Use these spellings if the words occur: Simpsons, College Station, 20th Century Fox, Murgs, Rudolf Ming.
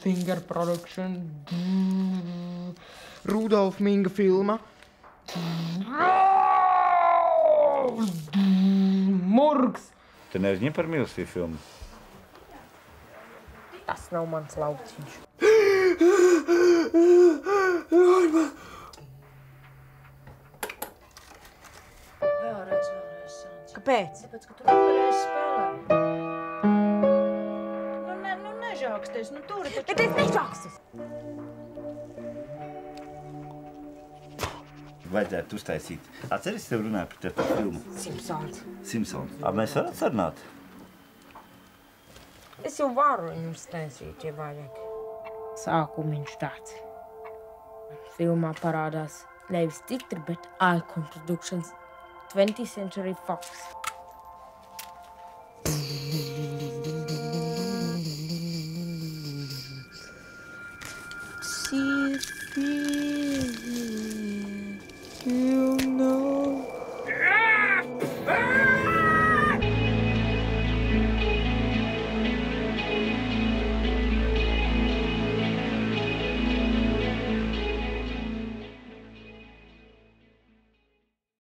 Finger production. Rudolf Ming film. Murgs. Ty nevíš, neprmil si film. Ta snowman sloučíš. Kapec. No tuuri, ja teet nii saaksis! Vajadzētu uztaisīt. Atceries, tev runāju par tev par filmu? Simpsons. Simpsons. Mēs varat sarunāt? Es jau varu viņu uztaisīt, ja vajag. Sākumiņš tāds. Filmā parādās nevis titri, bet icon productions 20th Century Fox.